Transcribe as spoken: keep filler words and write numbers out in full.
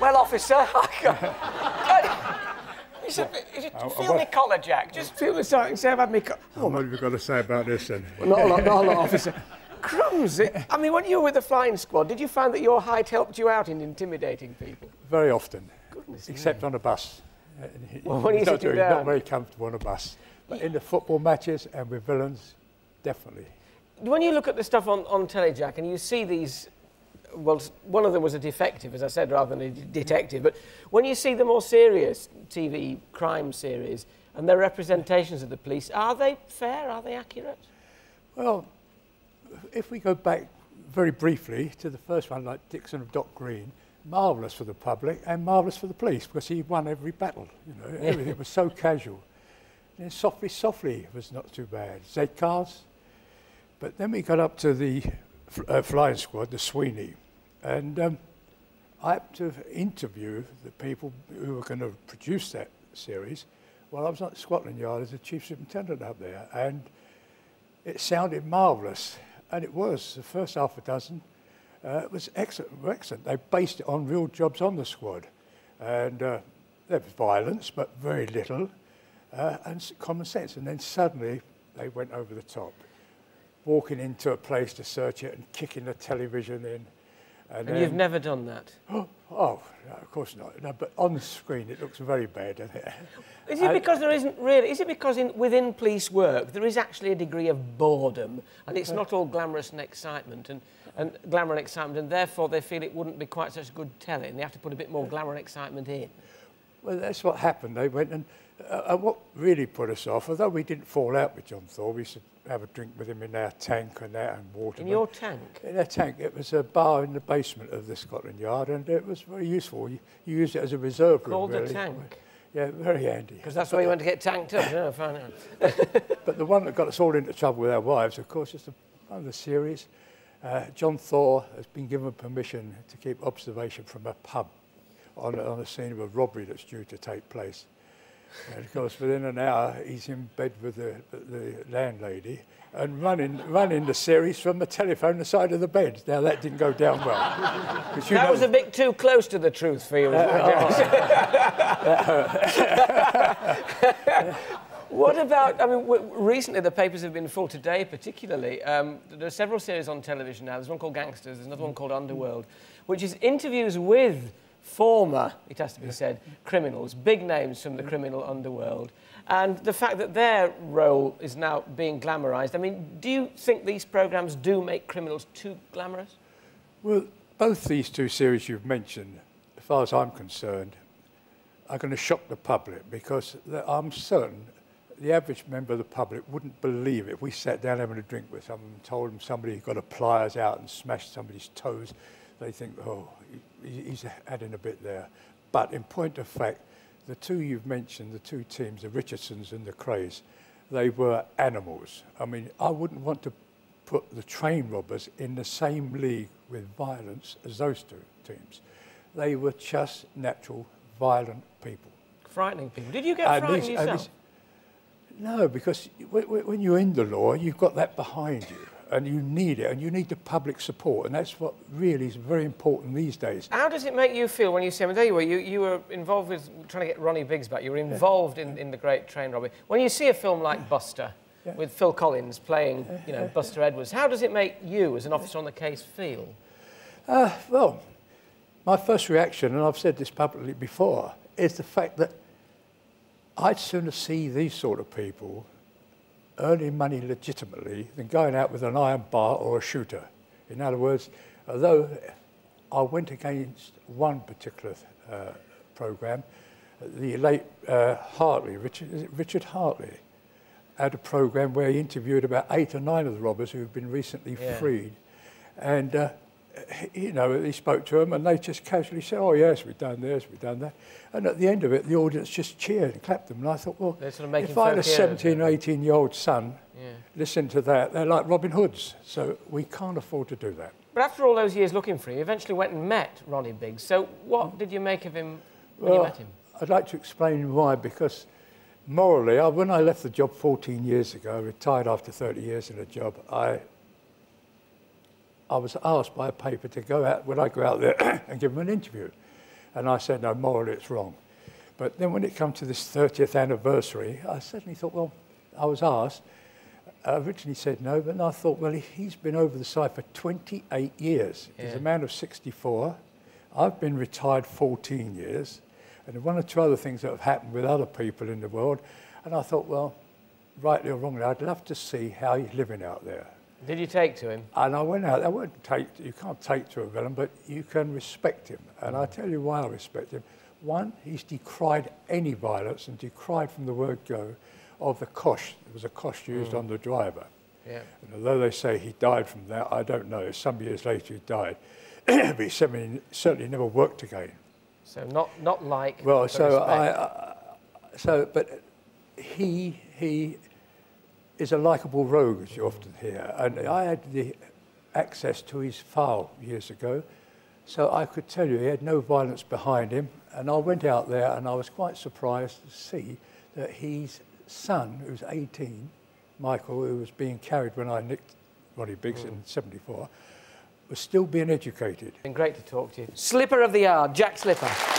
Well, officer, I can't. It's a bit, it's a, feel my collar, Jack. Just feel the side and say I've had my collar. Oh, what have you got to say about this, then? Not a lot, not a lot, officer. Crumbs! It, I mean, when you were with the Flying Squad, did you find that your height helped you out in intimidating people? Very often. Goodness. Except me. On a bus. Well, when he's not, doing, not very comfortable on a bus. But in the football matches and with villains, definitely. When you look at the stuff on, on telly, Jack, and you see these... Well, one of them was a defective, as I said, rather than a detective. But when you see the more serious T V crime series and their representations of the police, are they fair? Are they accurate? Well, if we go back very briefly to the first one, like Dixon of Dock Green, marvellous for the public and marvellous for the police, because he won every battle, you know, everything was so casual. And then Softly Softly was not too bad, Z-Cars. But then we got up to the uh, Flying Squad, the Sweeney, and um, I had to interview the people who were going to produce that series. Well, I was at Scotland Yard as the chief superintendent up there, and it sounded marvellous, and it was. The first half a dozen, uh, it was excellent, excellent. They based it on real jobs on the squad, and uh, there was violence, but very little, uh, and common sense. And then suddenly they went over the top, walking into a place to search it and kicking the television in. And, and then, you've never done that? Oh, oh no, of course not. No, but on the screen it looks very bad, doesn't it? Is it because there isn't really... Is it because in, within police work there is actually a degree of boredom and it's not all glamorous and excitement and, and glamour and excitement, and therefore they feel it wouldn't be quite such good telly and they have to put a bit more glamour and excitement in? Well, that's what happened. They went and... Uh, and what really put us off, although we didn't fall out with John Thaw, we used to have a drink with him in our tank and that and water. In your tank? In our tank. It was a bar in the basement of the Scotland Yard and it was very useful. You, you used it as a reserve room. Called really. The tank? Yeah, very handy. Because that's where you went to get tanked up, you know, find out. But the one that got us all into trouble with our wives, of course, is the, one of the series. Uh, John Thaw has been given permission to keep observation from a pub on, on the scene of a robbery that's due to take place. And of course, within an hour, he's in bed with the, the landlady and running, running the series from the telephone the side of the bed. Now, that didn't go down well. That know, was a bit too close to the truth for you. What about, I mean, w recently the papers have been full, today particularly. Um, there are several series on television now. There's one called Gangsters, there's another one called Underworld, which is interviews with... former, it has to be said, criminals, big names from the criminal underworld. And the fact that their role is now being glamorised, I mean, do you think these programmes do make criminals too glamorous? Well, both these two series you've mentioned, as far as I'm concerned, are going to shock the public, because I'm certain the average member of the public wouldn't believe it. If we sat down having a drink with someone and told them somebody got a pliers out and smashed somebody's toes, they think, oh, he's adding a bit there. But in point of fact, the two you've mentioned, the two teams, the Richardsons and the Krays, they were animals. I mean, I wouldn't want to put the train robbers in the same league with violence as those two teams. They were just natural, violent people. Frightening people. Did you get and frightened these, yourself? These, no, because when you're in the law, you've got that behind you. And you need it, and you need the public support, and that's what really is very important these days. How does it make you feel when you see... I mean, there you were, you, you were involved with trying to get Ronnie Biggs back, you were involved yeah. in, in the Great Train Robbery. When you see a film like Buster, yeah. with Phil Collins playing, you know, Buster Edwards, how does it make you, as an officer on the case, feel? Uh, well, my first reaction, and I've said this publicly before, is the fact that I'd sooner see these sort of people earning money legitimately than going out with an iron bar or a shooter. In other words, although I went against one particular uh, programme, the late uh, Hartley, Richard, is it Richard Hartley, had a programme where he interviewed about eight or nine of the robbers who had been recently yeah. freed. And, uh, you know, he spoke to them and they just casually said, oh, yes, we've done this, we've done that. And at the end of it, the audience just cheered and clapped them. And I thought, well, sort of if I had a seventeen or eighteen-year-old son yeah. listen to that, they're like Robin Hoods. So we can't afford to do that. But after all those years looking for you, you eventually went and met Ronnie Biggs. So what did you make of him when well, you met him? I'd like to explain why, because morally, I, when I left the job fourteen years ago, I retired after thirty years in a job, I... I was asked by a paper to go out, would I go out there and give them an interview? And I said, no, morally it's wrong. But then when it came to this thirtieth anniversary, I suddenly thought, well, I was asked. I originally said no, but I thought, well, he's been over the side for twenty-eight years. Yeah. He's a man of sixty-four. I've been retired fourteen years. And one or two other things that have happened with other people in the world. And I thought, well, rightly or wrongly, I'd love to see how he's living out there. Did you take to him? And I went out. I wouldn't take, you can't take to a villain, but you can respect him. And I tell you why I respect him. One, he's decried any violence and decried from the word go of the cosh. There was a cosh used mm. on the driver. Yeah. And although they say he died from that, I don't know. Some years later he died. But he certainly, certainly never worked again. So not, not like... Well, so I, I... So, but he, he is a likeable rogue, as you often hear. And I had the access to his file years ago, so I could tell you he had no violence behind him. And I went out there and I was quite surprised to see that his son, who's eighteen, Michael, who was being carried when I nicked Ronnie Biggs mm. in seventy-four, was still being educated. It's been great to talk to you. Slipper of the Yard, Jack Slipper.